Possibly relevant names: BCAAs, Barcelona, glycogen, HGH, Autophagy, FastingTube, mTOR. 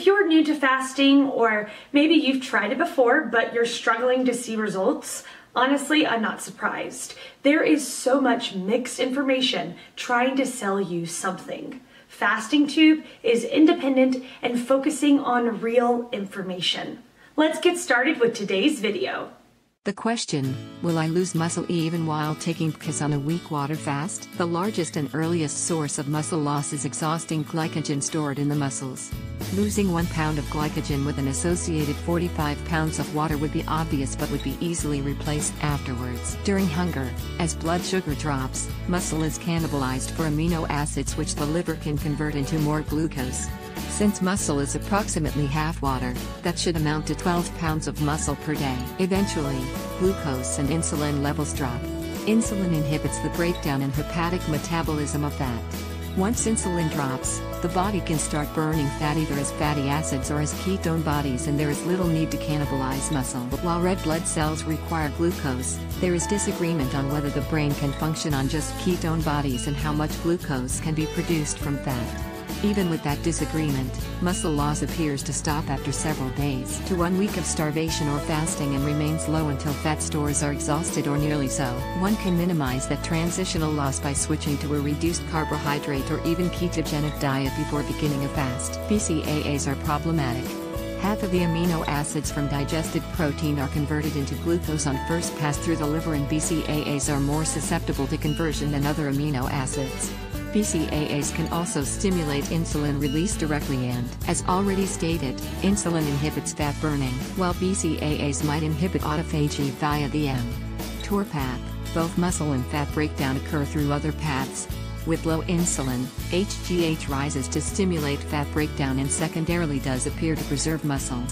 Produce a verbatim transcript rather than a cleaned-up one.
if you're new to fasting, or maybe you've tried it before but you're struggling to see results, honestly, I'm not surprised. There is so much mixed information trying to sell you something. FastingTube is independent and focusing on real information. Let's get started with today's video. The question, will I lose muscle even while taking P C A As on a weak water fast? The largest and earliest source of muscle loss is exhausting glycogen stored in the muscles. Losing one pound of glycogen with an associated forty-five pounds of water would be obvious but would be easily replaced afterwards. During hunger, as blood sugar drops, muscle is cannibalized for amino acids which the liver can convert into more glucose. Since muscle is approximately half water, that should amount to twelve pounds of muscle per day. Eventually, glucose and insulin levels drop. Insulin inhibits the breakdown and hepatic metabolism of fat. Once insulin drops, the body can start burning fat either as fatty acids or as ketone bodies, and there is little need to cannibalize muscle. While red blood cells require glucose, there is disagreement on whether the brain can function on just ketone bodies and how much glucose can be produced from fat. Even with that disagreement, muscle loss appears to stop after several days to one week of starvation or fasting and remains low until fat stores are exhausted or nearly so. One can minimize that transitional loss by switching to a reduced carbohydrate or even ketogenic diet before beginning a fast. B C A As are problematic. Half of the amino acids from digested protein are converted into glucose on first pass through the liver, and B C A As are more susceptible to conversion than other amino acids. B C A As can also stimulate insulin release directly and, as already stated, insulin inhibits fat burning, while B C A As might inhibit autophagy via the mTOR path. Both muscle and fat breakdown occur through other paths. With low insulin, H G H rises to stimulate fat breakdown and secondarily does appear to preserve muscle.